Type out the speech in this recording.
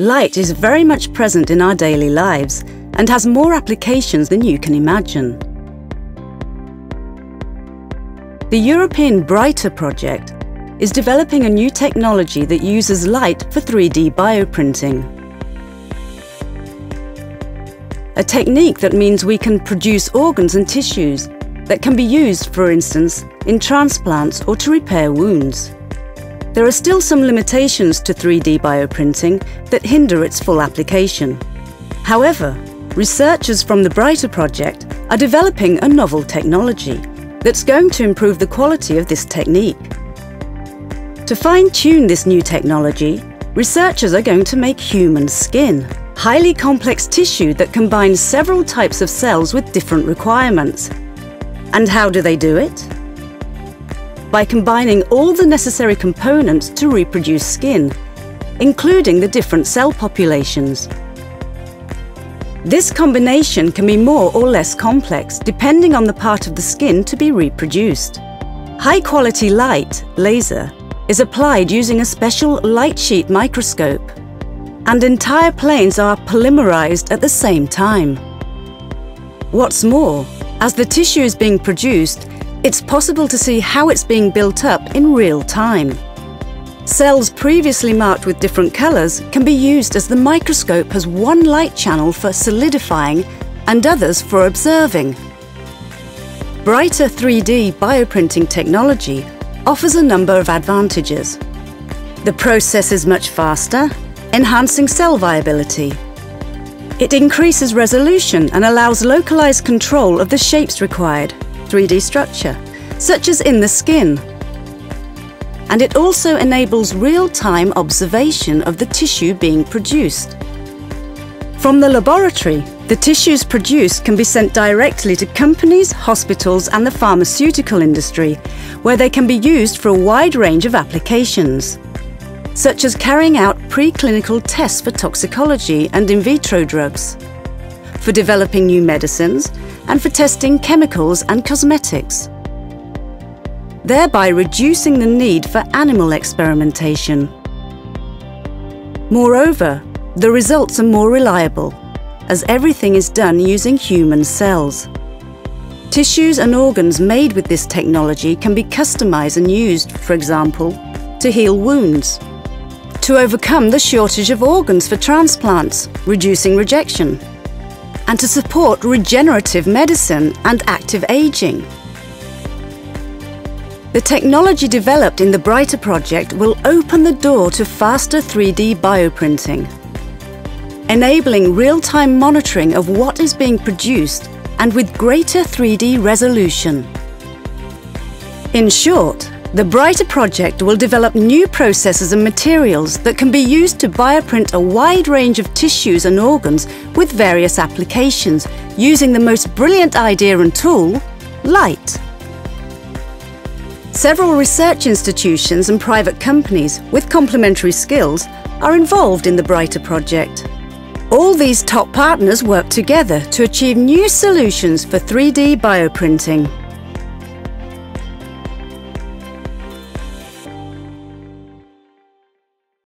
Light is very much present in our daily lives and has more applications than you can imagine. The European Brighter project is developing a new technology that uses light for 3D bioprinting. A technique that means we can produce organs and tissues that can be used, for instance, in transplants or to repair wounds. There are still some limitations to 3D bioprinting that hinder its full application. However, researchers from the Brighter project are developing a novel technology that's going to improve the quality of this technique. To fine-tune this new technology, researchers are going to make human skin, highly complex tissue that combines several types of cells with different requirements. And how do they do it? By combining all the necessary components to reproduce skin, including the different cell populations. This combination can be more or less complex depending on the part of the skin to be reproduced. High-quality light, laser, is applied using a special light-sheet microscope, and entire planes are polymerized at the same time. What's more, as the tissue is being produced, it's possible to see how it's being built up in real time. Cells previously marked with different colors can be used as the microscope has one light channel for solidifying and others for observing. Brighter 3D bioprinting technology offers a number of advantages. The process is much faster, enhancing cell viability. It increases resolution and allows localized control of the shapes required. 3D structure, such as in the skin. And it also enables real-time observation of the tissue being produced. From the laboratory, the tissues produced can be sent directly to companies, hospitals, and the pharmaceutical industry, where they can be used for a wide range of applications, such as carrying out preclinical tests for toxicology and in vitro drugs, for developing new medicines, and for testing chemicals and cosmetics, thereby reducing the need for animal experimentation. Moreover, the results are more reliable, as everything is done using human cells. Tissues and organs made with this technology can be customized and used, for example, to heal wounds, to overcome the shortage of organs for transplants, reducing rejection, and to support regenerative medicine and active aging. The technology developed in the Brighter project will open the door to faster 3D bioprinting, enabling real-time monitoring of what is being produced and with greater 3D resolution. In short, the Brighter project will develop new processes and materials that can be used to bioprint a wide range of tissues and organs with various applications, using the most brilliant idea and tool, light. Several research institutions and private companies with complementary skills are involved in the Brighter project. All these top partners work together to achieve new solutions for 3D bioprinting.